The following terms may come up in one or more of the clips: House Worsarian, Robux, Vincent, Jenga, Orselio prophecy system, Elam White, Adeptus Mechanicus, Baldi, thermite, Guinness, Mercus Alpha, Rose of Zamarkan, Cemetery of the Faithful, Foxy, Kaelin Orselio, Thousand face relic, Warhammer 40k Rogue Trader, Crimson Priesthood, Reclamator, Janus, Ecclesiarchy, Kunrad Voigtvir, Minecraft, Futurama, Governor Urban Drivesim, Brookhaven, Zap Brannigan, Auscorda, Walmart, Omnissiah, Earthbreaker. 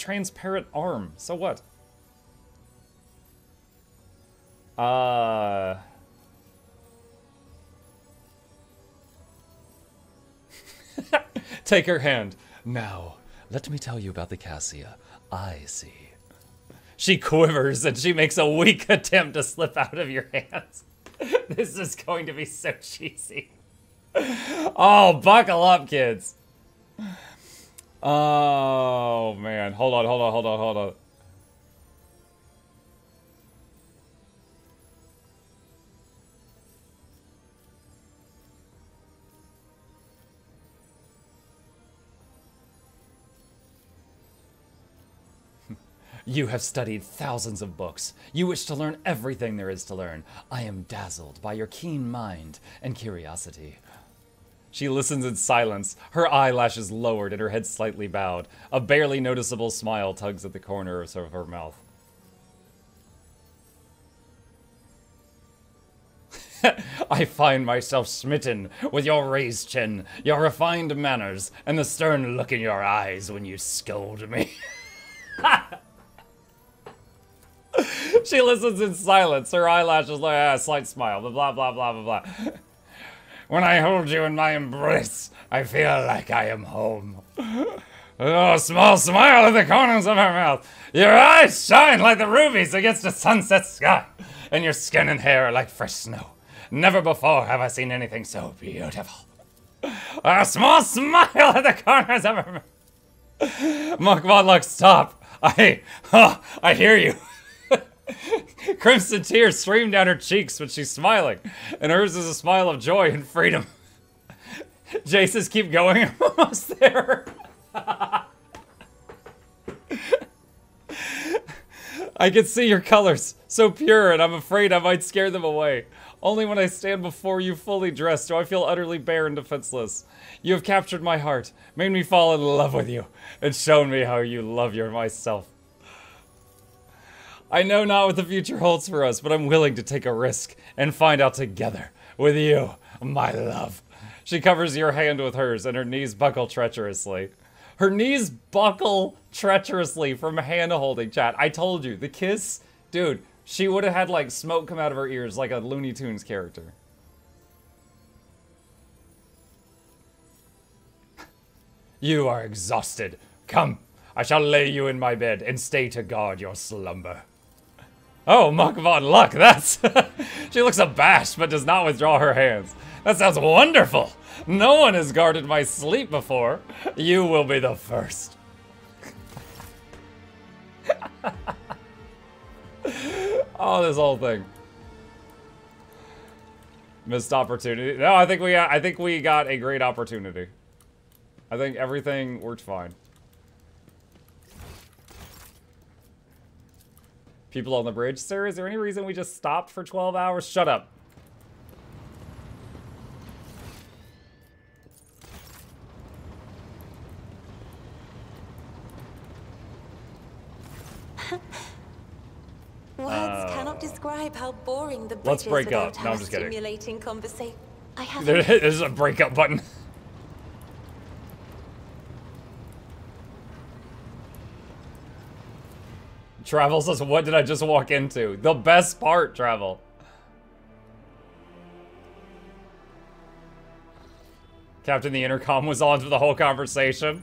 transparent arm. So what? Take her hand. Now, let me tell you about the Cassia. I see. She quivers and she makes a weak attempt to slip out of your hands. This is going to be so cheesy. Oh, buckle up, kids. Oh, man. Hold on, hold on, hold on, hold on. You have studied thousands of books. You wish to learn everything there is to learn. I am dazzled by your keen mind and curiosity. She listens in silence, her eyelashes lowered and her head slightly bowed. A barely noticeable smile tugs at the corner of her mouth. I find myself smitten with your raised chin, your refined manners, and the stern look in your eyes when you scold me. She listens in silence, her eyelashes like a slight smile, blah, blah, blah, blah, blah. When I hold you in my embrace, I feel like I am home. Oh, small smile at the corners of her mouth. Your eyes shine like the rubies against the sunset sky, and your skin and hair are like fresh snow. Never before have I seen anything so beautiful. A small smile at the corners of her mouth. Mukluk, stop. I hear you. Crimson tears stream down her cheeks when she's smiling, and hers is a smile of joy and freedom. Jay says, keep going, I'm almost there. I can see your colors, so pure, and I'm afraid I might scare them away. Only when I stand before you fully dressed do I feel utterly bare and defenseless. You have captured my heart, made me fall in love with you, and shown me how you love yourself. I know not what the future holds for us, but I'm willing to take a risk and find out together with you, my love. She covers your hand with hers, and her knees buckle treacherously. Her knees buckle treacherously from hand-holding, chat. I told you, the kiss, dude, she would have had, like, smoke come out of her ears like a Looney Tunes character. You are exhausted. Come, I shall lay you in my bed and stay to guard your slumber. Oh, Mukluk, that's... She looks abashed, but does not withdraw her hands. That sounds wonderful. No one has guarded my sleep before. You will be the first. Oh, this whole thing. Missed opportunity. No, I think we got a great opportunity. I think everything worked fine. People on the bridge. Sir, is there any reason we just stopped for 12 hours? Shut up. Words cannot describe how boring the bridge is. Let's break up. No, I'm just kidding. There's a breakup button. Travel says, what did I just walk into? The best part, Travel. Captain, the intercom was on for the whole conversation.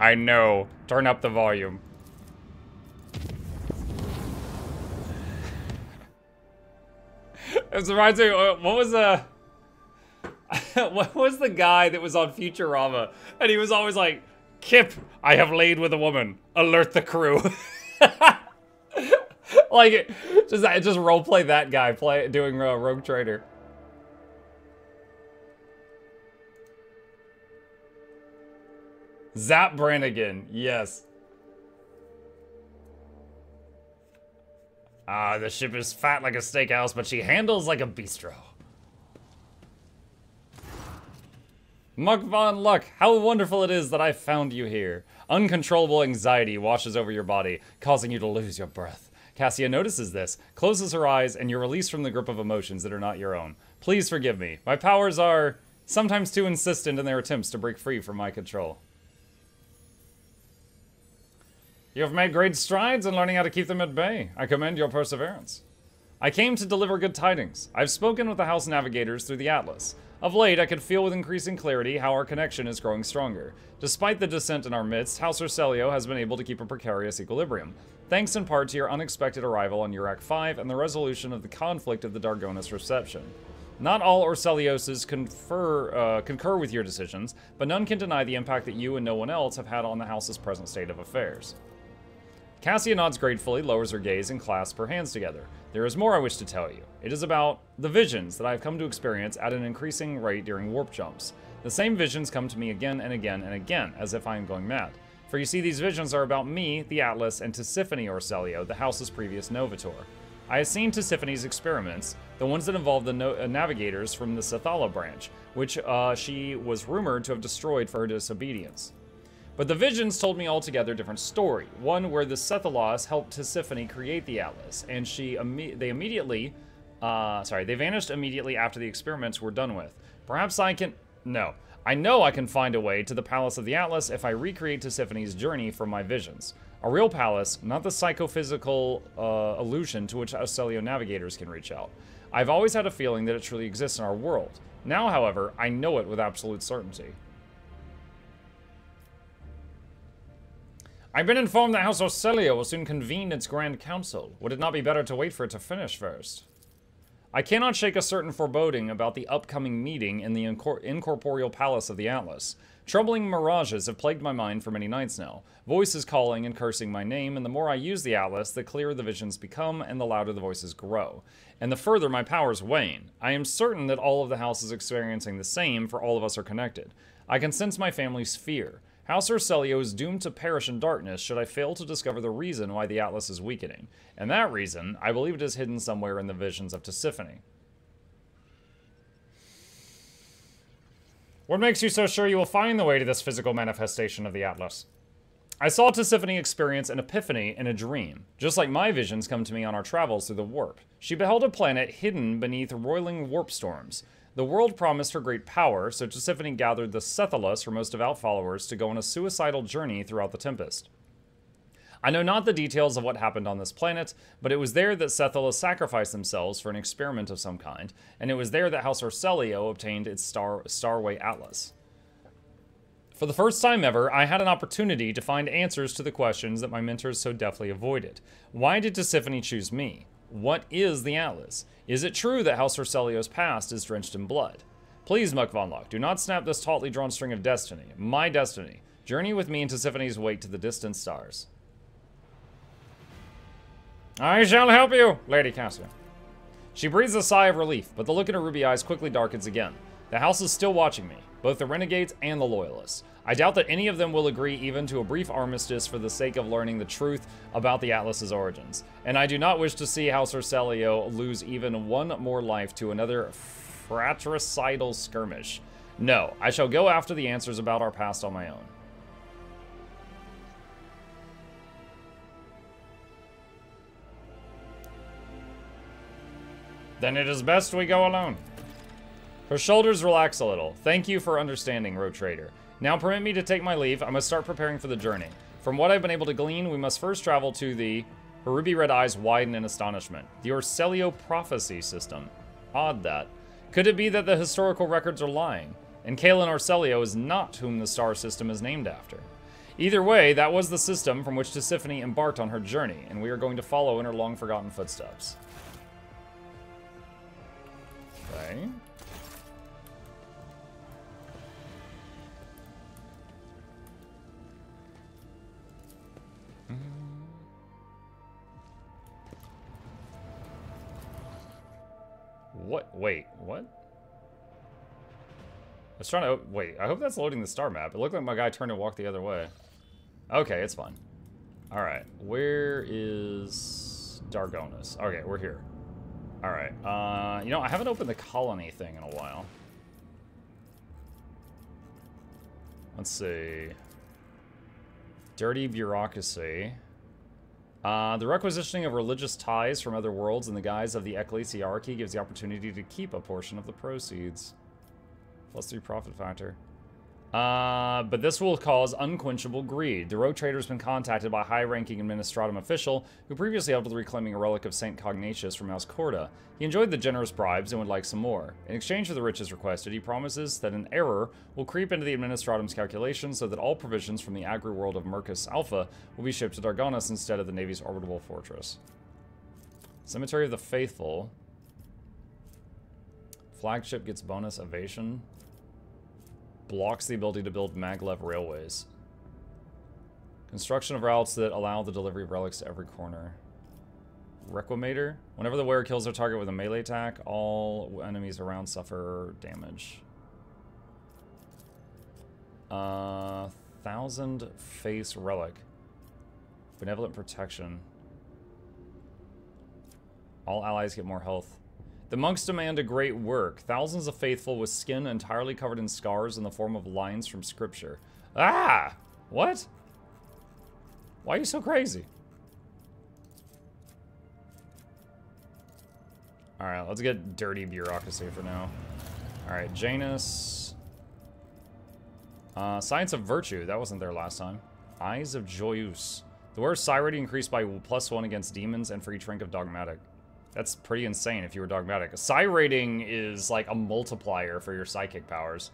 I know. Turn up the volume. It reminds me, what was the guy that was on Futurama? And he was always like, Kip, I have laid with a woman. Alert the crew. Like, just roleplay that guy doing Rogue Trader. Zap Brannigan, yes. Ah, the ship is fat like a steakhouse, but she handles like a bistro. Mukluk, how wonderful it is that I found you here. Uncontrollable anxiety washes over your body, causing you to lose your breath. Cassia notices this, closes her eyes, and you're released from the grip of emotions that are not your own. Please forgive me. My powers are sometimes too insistent in their attempts to break free from my control. You have made great strides in learning how to keep them at bay. I commend your perseverance. I came to deliver good tidings. I've spoken with the House Navigators through the Atlas. Of late, I could feel with increasing clarity how our connection is growing stronger. Despite the dissent in our midst, House Orselio has been able to keep a precarious equilibrium, thanks in part to your unexpected arrival on Urak 5 and the resolution of the conflict of the Dargonus reception. Not all Orselioses concur with your decisions, but none can deny the impact that you and no one else have had on the House's present state of affairs. Cassia nods gratefully, lowers her gaze, and clasps her hands together. There is more I wish to tell you. It is about the visions that I have come to experience at an increasing rate during warp jumps. The same visions come to me again and again and again, as if I am going mad. For you see, these visions are about me, the Atlas, and Tisiphone Orselio, the House's previous Novator. I have seen Tisiphone's experiments, the ones that involved the navigators from the Sethala branch, which she was rumored to have destroyed for her disobedience. But the visions told me altogether a different story, one where the Sethalus helped Tisiphone create the Atlas, and they vanished immediately after the experiments were done with. Perhaps I know I can find a way to the Palace of the Atlas if I recreate Tisiphone's journey from my visions. A real palace, not the psychophysical illusion to which Orselio navigators can reach out. I've always had a feeling that it truly exists in our world. Now, however, I know it with absolute certainty. I've been informed that House Orselio will soon convene its Grand Council. Would it not be better to wait for it to finish first? I cannot shake a certain foreboding about the upcoming meeting in the incorporeal palace of the Atlas. Troubling mirages have plagued my mind for many nights now. Voices calling and cursing my name, and the more I use the Atlas, the clearer the visions become, and the louder the voices grow. And the further my powers wane. I am certain that all of the House is experiencing the same, for all of us are connected. I can sense my family's fear. House Orselio is doomed to perish in darkness should I fail to discover the reason why the Atlas is weakening. And that reason, I believe it is hidden somewhere in the visions of Tisiphone. What makes you so sure you will find the way to this physical manifestation of the Atlas? I saw Tisiphone experience an epiphany in a dream, just like my visions come to me on our travels through the warp. She beheld a planet hidden beneath roiling warp storms. The world promised her great power, so Tisiphone gathered the Sethalus, her most devout followers, to go on a suicidal journey throughout the Tempest. I know not the details of what happened on this planet, but it was there that Sethala sacrificed themselves for an experiment of some kind, and it was there that House Orselio obtained its Starway Atlas. For the first time ever, I had an opportunity to find answers to the questions that my mentors so deftly avoided. Why did Tisiphone choose me? What is the Atlas? Is it true that House Orselio's past is drenched in blood? Please, Mukvanlok, do not snap this tautly drawn string of destiny. My destiny. Journey with me into Tisiphone's wake to the distant stars. I shall help you, Lady Cassia. She breathes a sigh of relief, but the look in her ruby eyes quickly darkens again. The House is still watching me, both the renegades and the loyalists. I doubt that any of them will agree even to a brief armistice for the sake of learning the truth about the Atlas's origins. And I do not wish to see House Orselio lose even one more life to another fratricidal skirmish. No, I shall go after the answers about our past on my own. Then it is best we go alone. Her shoulders relax a little. Thank you for understanding, Road Trader. Now permit me to take my leave. I must start preparing for the journey. From what I've been able to glean, we must first travel to the... Her ruby-red eyes widen in astonishment. The Orselio prophecy system. Odd that. Could it be that the historical records are lying? And Kaelin Orselio is not whom the star system is named after. Either way, that was the system from which Tisiphone embarked on her journey, and we are going to follow in her long-forgotten footsteps. Okay... What? Wait, what? I was trying to... Wait, I hope that's loading the star map. It looked like my guy turned and walked the other way. Okay, it's fine. Alright, where is... Dargonus? Okay, we're here. Alright, you know, I haven't opened the colony thing in a while. Let's see... Dirty bureaucracy... the requisitioning of religious ties from other worlds in the guise of the Ecclesiarchy gives the opportunity to keep a portion of the proceeds. +3 profit factor. But this will cause unquenchable greed. The rogue trader has been contacted by a high-ranking administratum official who previously helped with reclaiming a relic of St. Cognatius from Auscorda. He enjoyed the generous bribes and would like some more. In exchange for the riches requested, he promises that an error will creep into the administratum's calculations so that all provisions from the agri-world of Mercus Alpha will be shipped to Dargonus instead of the Navy's orbitable fortress. Cemetery of the Faithful. Flagship gets bonus evasion. Blocks the ability to build maglev railways. Construction of routes that allow the delivery of relics to every corner. Reclamator. Whenever the wearer kills their target with a melee attack, all enemies around suffer damage. Thousand face relic. Benevolent protection. All allies get more health. The monks demand a great work. Thousands of faithful with skin entirely covered in scars in the form of lines from scripture. Ah! What? Why are you so crazy? Alright, let's get dirty bureaucracy for now. Alright, Janus. Science of Virtue. That wasn't there last time. Eyes of Joyous. The wearer's psi rating increased by +1 against demons and for each rank of dogmatic. That's pretty insane if you were dogmatic. Psi rating is like a multiplier for your psychic powers.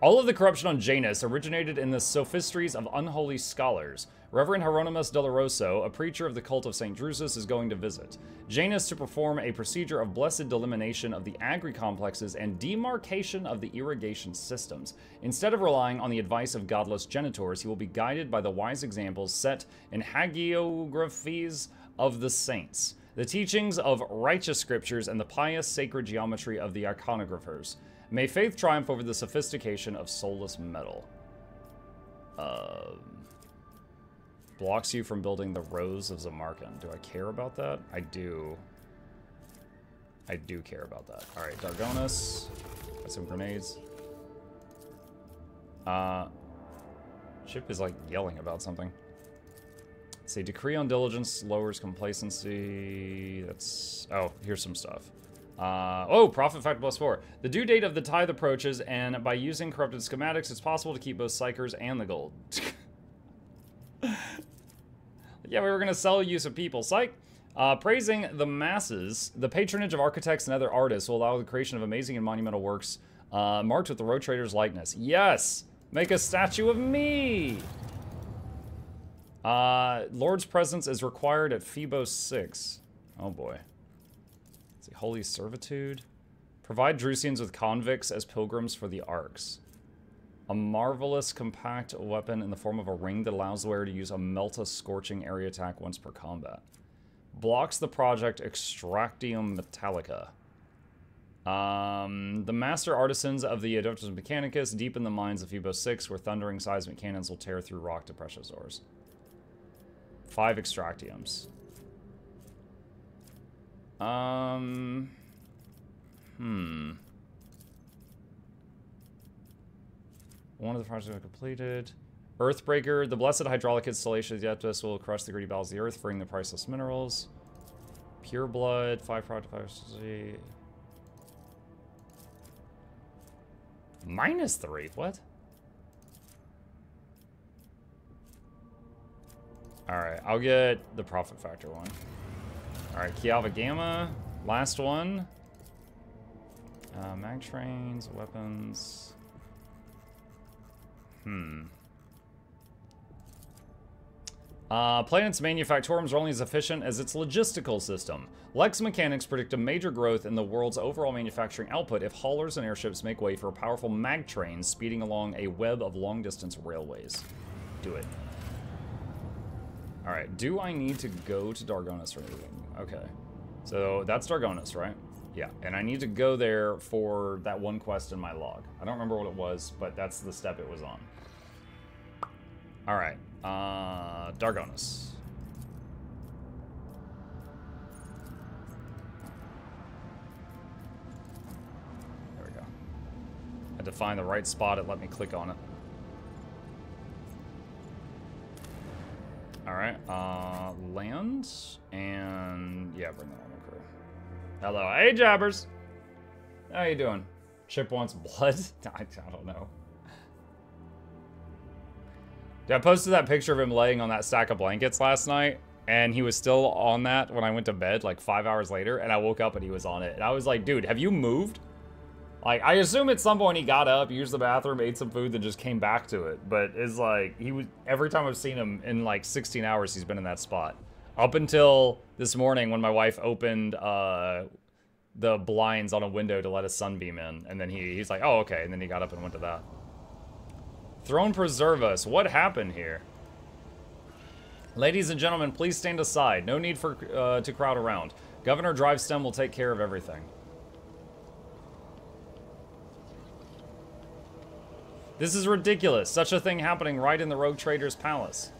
All of the corruption on Janus originated in the sophistries of unholy scholars. Reverend Hieronymus Doloroso, a preacher of the cult of St. Drusus, is going to visit Janus to perform a procedure of blessed delimitation of the agri-complexes and demarcation of the irrigation systems. Instead of relying on the advice of godless genitors, he will be guided by the wise examples set in hagiographies of the saints. The teachings of righteous scriptures and the pious sacred geometry of the iconographers. May faith triumph over the sophistication of soulless metal. Blocks you from building the Rose of Zamarkan. Do I care about that? I do. I do care about that. All right, Dargonus. Got some grenades. Chip is like yelling about something. Let's see, decree on diligence lowers complacency. That's, oh, here's some stuff. Profit factor +4. The due date of the tithe approaches, and by using corrupted schematics, it's possible to keep both psychers and the gold. Yeah, we were gonna sell use of people. Psych. Praising the masses, the patronage of architects and other artists will allow the creation of amazing and monumental works marked with the road trader's likeness. Yes, make a statue of me. Lord's presence is required at Phoebo 6. Oh boy. Let's see, Holy Servitude. Provide Drusians with convicts as pilgrims for the Arcs. A marvelous compact weapon in the form of a ring that allows the wearer to use a Melta Scorching area attack once per combat. Blocks the project Extractium Metallica. The master artisans of the Adeptus Mechanicus deep in the mines of Phoebo 6 where thundering seismic cannons will tear through rock to precious ores. 5 extractiums. One of the projects I've completed. Earthbreaker. The blessed hydraulic installation of the Adeptus will crush the greedy bowels of the earth, freeing the priceless minerals. Pure blood. 5 project 5. -3. What? Alright, I'll get the profit factor one. Alright, Kiava Gamma. Last one. Mag trains, weapons. Planet's manufactorums are only as efficient as its logistical system. Lex mechanics predict a major growth in the world's overall manufacturing output if haulers and airships make way for powerful mag trains speeding along a web of long-distance railways. Do it. All right, do I need to go to Dargonus or anything? Okay, so that's Dargonus, right? Yeah, and I need to go there for that one quest in my log. I don't remember what it was, but that's the step it was on. All right, Dargonus. There we go. I had to find the right spot, it let me click on it. All right, land, and yeah, bring that on my crew. Hello, hey Jabbers! How you doing? Chip wants blood? I don't know. I posted that picture of him laying on that stack of blankets last night, and he was still on that when I went to bed, like 5 hours later, and I woke up and he was on it. And I was like, dude, have you moved? Like, I assume at some point he got up, used the bathroom, ate some food, then just came back to it. But it's like, he was, every time I've seen him in like 16 hours, he's been in that spot. Up until this morning when my wife opened the blinds on a window to let a sunbeam in. And then he's like, oh, okay. And then he got up and went to that. Throne preserve us. What happened here? Ladies and gentlemen, please stand aside. No need for to crowd around. Governor Drivesim will take care of everything. This is ridiculous. Such a thing happening right in the rogue trader's palace.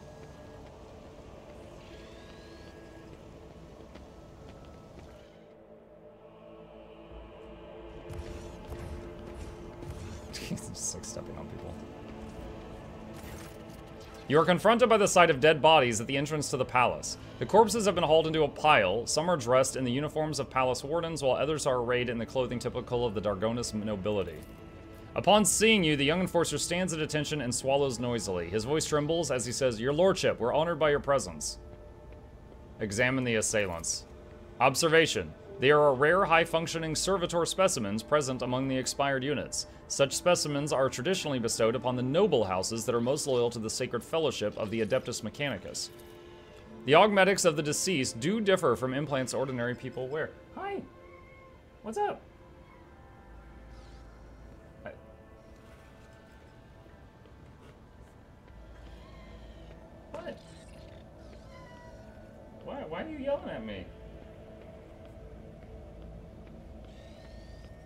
He's just like stepping on people. You are confronted by the sight of dead bodies at the entrance to the palace. The corpses have been hauled into a pile. Some are dressed in the uniforms of palace wardens, while others are arrayed in the clothing typical of the Dargonus nobility. Upon seeing you, the young enforcer stands at attention and swallows noisily. His voice trembles as he says, "Your lordship, we're honored by your presence." Examine the assailants. Observation. They are rare, high-functioning servitor specimens present among the expired units. Such specimens are traditionally bestowed upon the noble houses that are most loyal to the sacred fellowship of the Adeptus Mechanicus. The augmetics of the deceased do differ from implants ordinary people wear. Hi. What's up? Hi. What? Why are you yelling at me?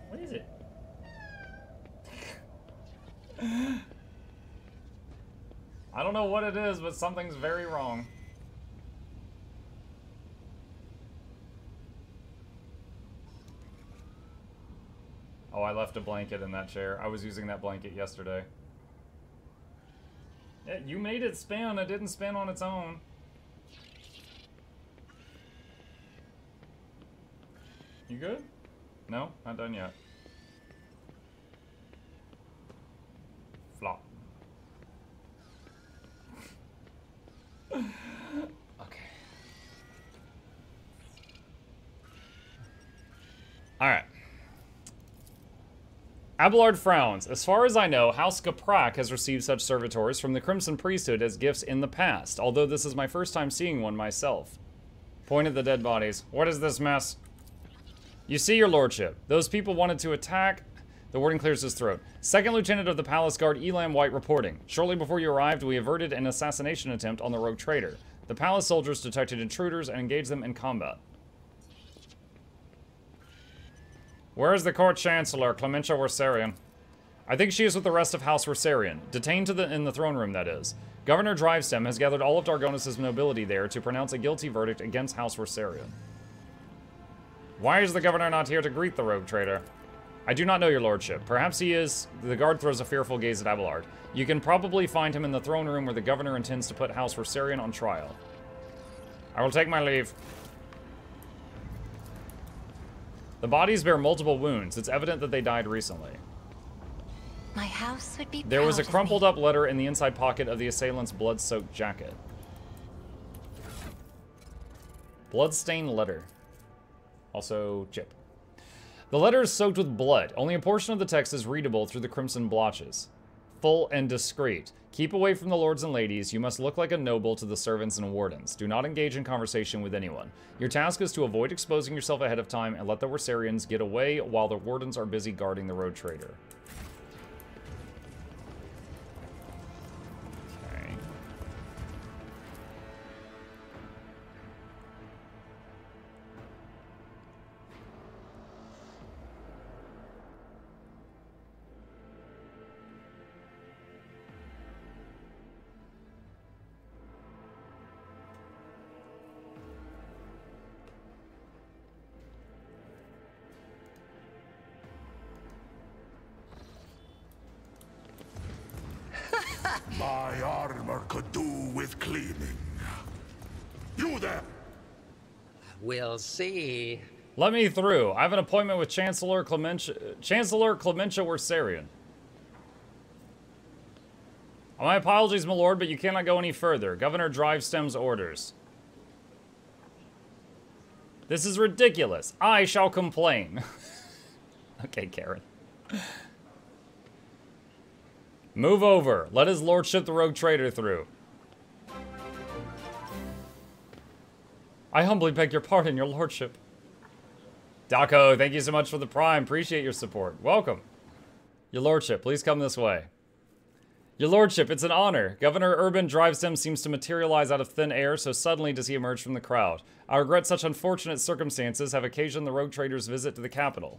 What is it? I don't know what it is, but something's very wrong. Oh, I left a blanket in that chair. I was using that blanket yesterday. Yeah, you made it spin. It didn't spin on its own. You good? No, not done yet. Flop. Okay. Alright. Abelard frowns. As far as I know, House Kaprak has received such servitors from the Crimson Priesthood as gifts in the past, although this is my first time seeing one myself. Point at the dead bodies. What is this mess? You see, your lordship, those people wanted to attack... The warden clears his throat. Second Lieutenant of the Palace Guard, Elam White, reporting. Shortly before you arrived, we averted an assassination attempt on the rogue traitor. The palace soldiers detected intruders and engaged them in combat. Where is the court chancellor, Clementia Worsarian? I think she is with the rest of House Rosarian. Detained in the throne room, that is. Governor Drivesim has gathered all of Dargonus' nobility there to pronounce a guilty verdict against House Rosarian. Why is the governor not here to greet the rogue traitor? I do not know, your lordship. Perhaps he is... The guard throws a fearful gaze at Abelard. You can probably find him in the throne room where the governor intends to put House Rosarian on trial. I will take my leave. The bodies bear multiple wounds. It's evident that they died recently. My house would be There was a crumpled up letter in the inside pocket of the assailant's blood-soaked jacket. Bloodstained letter. Also, chip. The letter is soaked with blood. Only a portion of the text is readable through the crimson blotches. Full and discreet. Keep away from the lords and ladies. You must look like a noble to the servants and wardens. Do not engage in conversation with anyone. Your task is to avoid exposing yourself ahead of time and let the Worsarians get away while the wardens are busy guarding the road trader. My armor could do with cleaning. You there? We'll see. Let me through. I have an appointment with Chancellor Clementia Worsarian. Oh, my apologies, my lord, but you cannot go any further. Governor Drivesim's orders. This is ridiculous. I shall complain. Okay, Karen. Move over. Let his lordship the rogue traitor through. I humbly beg your pardon, your lordship. Daco, thank you so much for the prime. Appreciate your support. Welcome. Your lordship, please come this way. Your lordship, it's an honor. Governor Urban Drivesim seems to materialize out of thin air, so suddenly does he emerge from the crowd. I regret such unfortunate circumstances have occasioned the rogue trader's visit to the capital.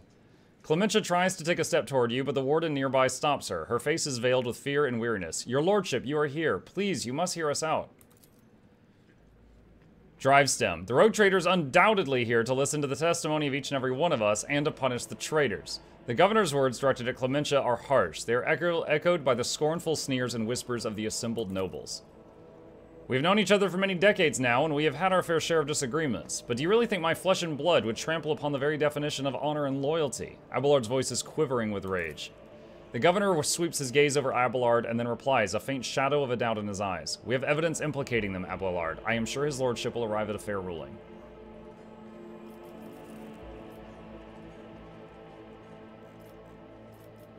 Clementia tries to take a step toward you, but the warden nearby stops her. Her face is veiled with fear and weariness. Your lordship, you are here. Please, you must hear us out. Drivesim, the rogue trader's undoubtedly here to listen to the testimony of each and every one of us and to punish the traitors. The governor's words directed at Clementia are harsh. They are echoed by the scornful sneers and whispers of the assembled nobles. We've known each other for many decades now, and we have had our fair share of disagreements. But do you really think my flesh and blood would trample upon the very definition of honor and loyalty? Abelard's voice is quivering with rage. The governor sweeps his gaze over Abelard and then replies, a faint shadow of a doubt in his eyes. We have evidence implicating them, Abelard. I am sure his lordship will arrive at a fair ruling.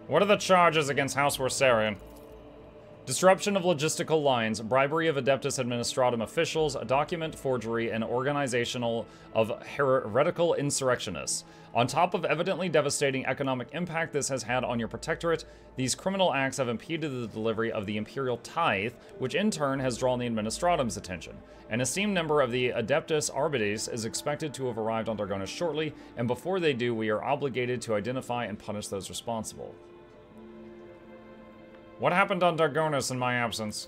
What are the charges against House Worsarian? Disruption of logistical lines, bribery of Adeptus Administratum officials, document forgery, and organizational of heretical insurrectionists. On top of evidently devastating economic impact this has had on your protectorate, these criminal acts have impeded the delivery of the imperial tithe, which in turn has drawn the Administratum's attention. An esteemed member of the Adeptus Arbites is expected to have arrived on Dargonus shortly, and before they do, we are obligated to identify and punish those responsible. What happened on Dargonus in my absence?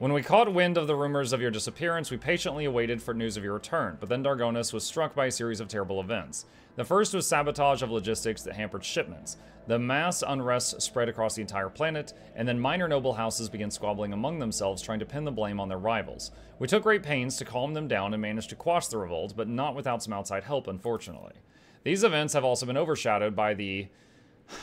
When we caught wind of the rumors of your disappearance, we patiently awaited for news of your return, but then Dargonus was struck by a series of terrible events. The first was sabotage of logistics that hampered shipments. The mass unrest spread across the entire planet, and then minor noble houses began squabbling among themselves, trying to pin the blame on their rivals. We took great pains to calm them down and managed to quash the revolt, but not without some outside help, unfortunately. These events have also been overshadowed by the...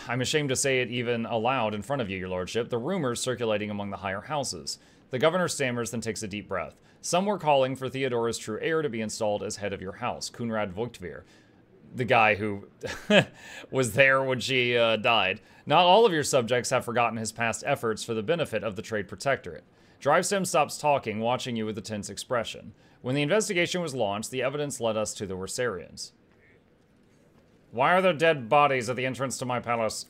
I'm ashamed to say it even aloud in front of you, your lordship, the rumors circulating among the higher houses. The governor stammers, then takes a deep breath. Some were calling for Theodora's true heir to be installed as head of your house, Kunrad Voigtvir, the guy who was there when she died. Not all of your subjects have forgotten his past efforts for the benefit of the trade protectorate. Drivesim stops talking, watching you with a tense expression. When the investigation was launched, the evidence led us to the Worsarians. Why are there dead bodies at the entrance to my palace?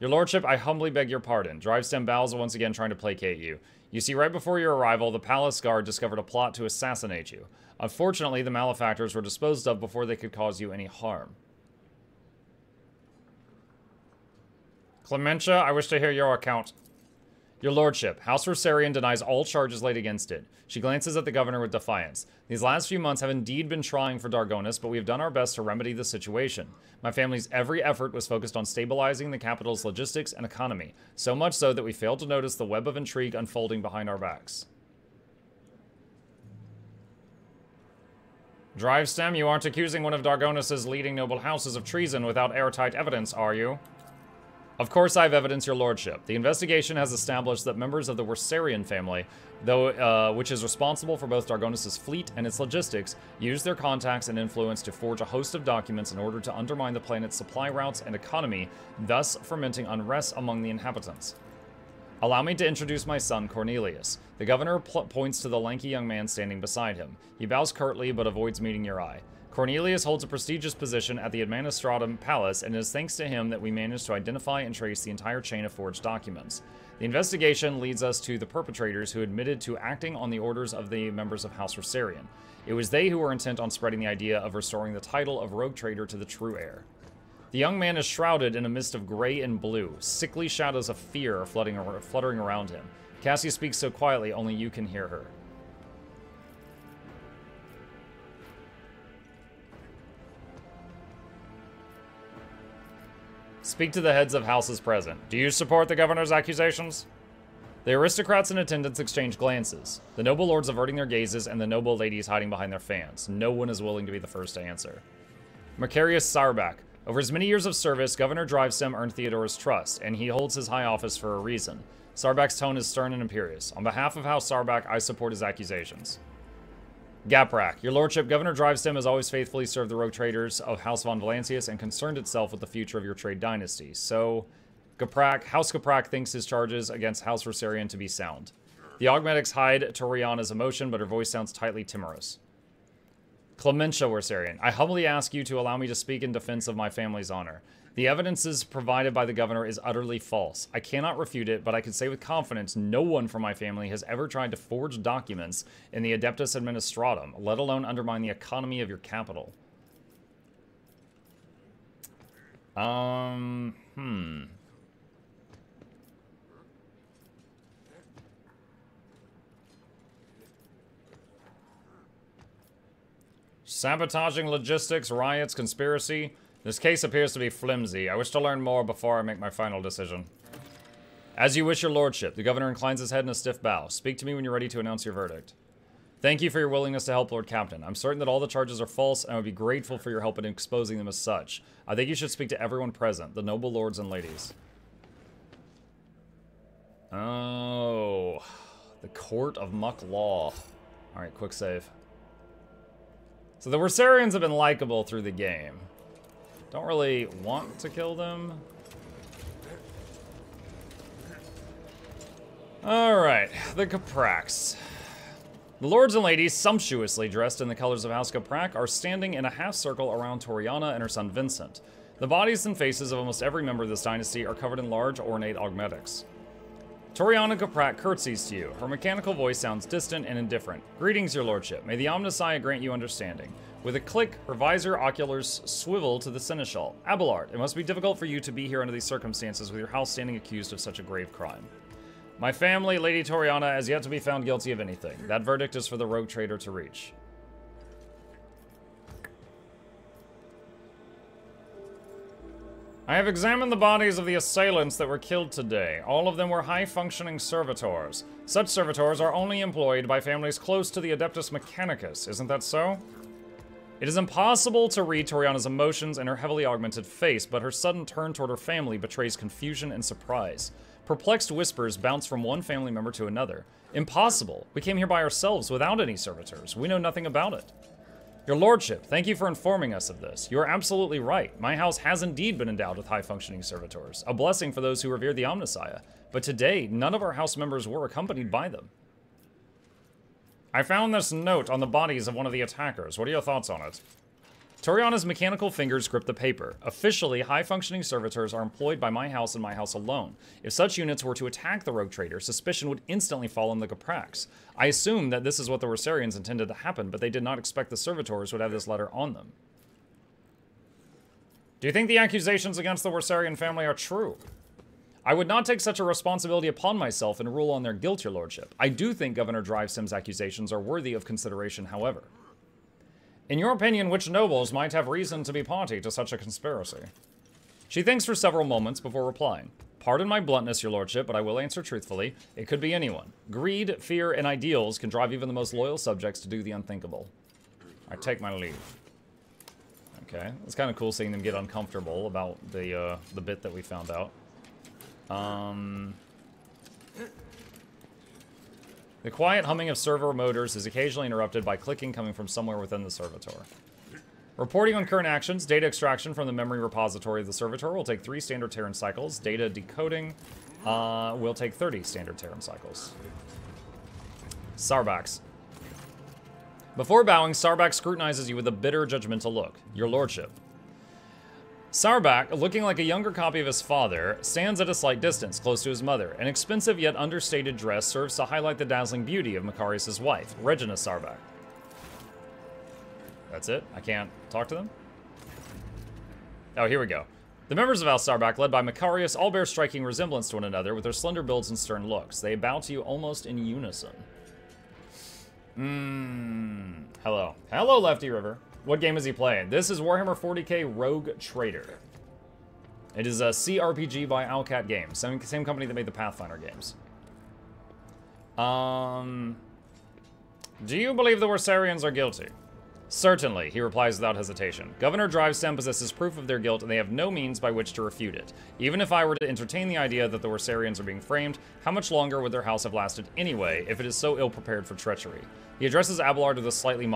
Your lordship, I humbly beg your pardon. Drivesim bows, once again trying to placate you. You see, right before your arrival, the palace guard discovered a plot to assassinate you. Unfortunately, the malefactors were disposed of before they could cause you any harm. Clementia, I wish to hear your account. Your lordship, House Rosarian denies all charges laid against it. She glances at the governor with defiance. These last few months have indeed been trying for Dargonus, but we have done our best to remedy the situation. My family's every effort was focused on stabilizing the capital's logistics and economy, so much so that we failed to notice the web of intrigue unfolding behind our backs. Drivesim, you aren't accusing one of Dargonus's leading noble houses of treason without airtight evidence, are you? Of course I have evidence, your lordship. The investigation has established that members of the Worsarian family, though, which is responsible for both Dargonus's fleet and its logistics, used their contacts and influence to forge a host of documents in order to undermine the planet's supply routes and economy, thus fermenting unrest among the inhabitants. Allow me to introduce my son, Cornelius. The governor points to the lanky young man standing beside him. He bows curtly, but avoids meeting your eye. Cornelius holds a prestigious position at the Administratum Palace, and it is thanks to him that we managed to identify and trace the entire chain of forged documents. The investigation leads us to the perpetrators who admitted to acting on the orders of the members of House Rosarian. It was they who were intent on spreading the idea of restoring the title of rogue trader to the true heir. The young man is shrouded in a mist of gray and blue. Sickly shadows of fear are fluttering around him. Cassia speaks so quietly only you can hear her. Speak to the heads of houses present. Do you support the governor's accusations? The aristocrats in attendance exchange glances, the noble lords averting their gazes and the noble ladies hiding behind their fans. No one is willing to be the first to answer. Macarius Sarback. Over his many years of service, Governor Drivesim earned Theodora's trust, and he holds his high office for a reason. Sarbak's tone is stern and imperious. On behalf of House Sarbak, I support his accusations. Kaprak, your lordship, Governor Drivesim has always faithfully served the rogue traders of House von Valencius and concerned itself with the future of your trade dynasty. So, Kaprak, House Kaprak thinks his charges against House Rosarian to be sound. The Augmatics hide Toriana's emotion, but her voice sounds tightly timorous. Clementia Worsarian, I humbly ask you to allow me to speak in defense of my family's honor. The evidences provided by the governor is utterly false. I cannot refute it, but I can say with confidence no one from my family has ever tried to forge documents in the Adeptus Administratum, let alone undermine the economy of your capital. Sabotaging logistics, riots, conspiracy. This case appears to be flimsy. I wish to learn more before I make my final decision. As you wish, your lordship. The governor inclines his head in a stiff bow. Speak to me when you're ready to announce your verdict. Thank you for your willingness to help, Lord Captain. I'm certain that all the charges are false, and I would be grateful for your help in exposing them as such. I think you should speak to everyone present, the noble lords and ladies. Oh, the court of muck law. All right, quick save. So the Worsarians have been likable through the game. Don't really want to kill them. Alright, the Kapraks. The lords and ladies, sumptuously dressed in the colors of House Kaprak, are standing in a half circle around Toriana and her son Vincent. The bodies and faces of almost every member of this dynasty are covered in large, ornate augmetics. Toriana Kaprak curtsies to you. Her mechanical voice sounds distant and indifferent. Greetings, your lordship. May the Omnissiah grant you understanding. With a click, her visor oculars swivel to the seneschal. Abelard, it must be difficult for you to be here under these circumstances with your house standing accused of such a grave crime. My family, Lady Toriana, has yet to be found guilty of anything. That verdict is for the rogue trader to reach. I have examined the bodies of the assailants that were killed today. All of them were high-functioning servitors. Such servitors are only employed by families close to the Adeptus Mechanicus, isn't that so? It is impossible to read Toriana's emotions in her heavily augmented face, but her sudden turn toward her family betrays confusion and surprise. Perplexed whispers bounce from one family member to another. Impossible! We came here by ourselves, without any servitors. We know nothing about it. Your lordship, thank you for informing us of this. You are absolutely right. My house has indeed been endowed with high-functioning servitors, a blessing for those who revere the Omnissiah. But today, none of our house members were accompanied by them. I found this note on the bodies of one of the attackers. What are your thoughts on it? Toriana's mechanical fingers grip the paper. Officially, high-functioning servitors are employed by my house and my house alone. If such units were to attack the rogue trader, suspicion would instantly fall on the Kapraks. I assume that this is what the Worsarians intended to happen, but they did not expect the servitors would have this letter on them. Do you think the accusations against the Worsarian family are true? I would not take such a responsibility upon myself and rule on their guilt, your lordship. I do think Governor Drivesim's accusations are worthy of consideration, however. In your opinion, which nobles might have reason to be party to such a conspiracy? She thinks for several moments before replying. Pardon my bluntness, your lordship, but I will answer truthfully. It could be anyone. Greed, fear, and ideals can drive even the most loyal subjects to do the unthinkable. I take my leave. Okay, it's kind of cool seeing them get uncomfortable about the bit that we found out. The quiet humming of servo motors is occasionally interrupted by clicking coming from somewhere within the servitor. Reporting on current actions, data extraction from the memory repository of the servitor will take 3 standard Terran cycles. Data decoding will take 30 standard Terran cycles. Sarbak. Before bowing, Sarbak scrutinizes you with a bitter, judgmental look. Your lordship. Sarbak, looking like a younger copy of his father, stands at a slight distance, close to his mother. An expensive yet understated dress serves to highlight the dazzling beauty of Macarius' wife, Regina Sarbak. That's it? I can't talk to them? Oh, here we go. The members of House Sarbak, led by Macarius, all bear striking resemblance to one another with their slender builds and stern looks. They bow to you almost in unison. Hello. Hello, Lefty River. What game is he playing? This is Warhammer 40k Rogue Trader. It is a CRPG by Owlcat Games, same company that made the Pathfinder games. Do you believe the Worsarians are guilty? Certainly, he replies without hesitation. Governor Drivesim possesses proof of their guilt, and they have no means by which to refute it. Even if I were to entertain the idea that the Worsarians are being framed, how much longer would their house have lasted anyway, if it is so ill-prepared for treachery? He addresses Abelard with a slightly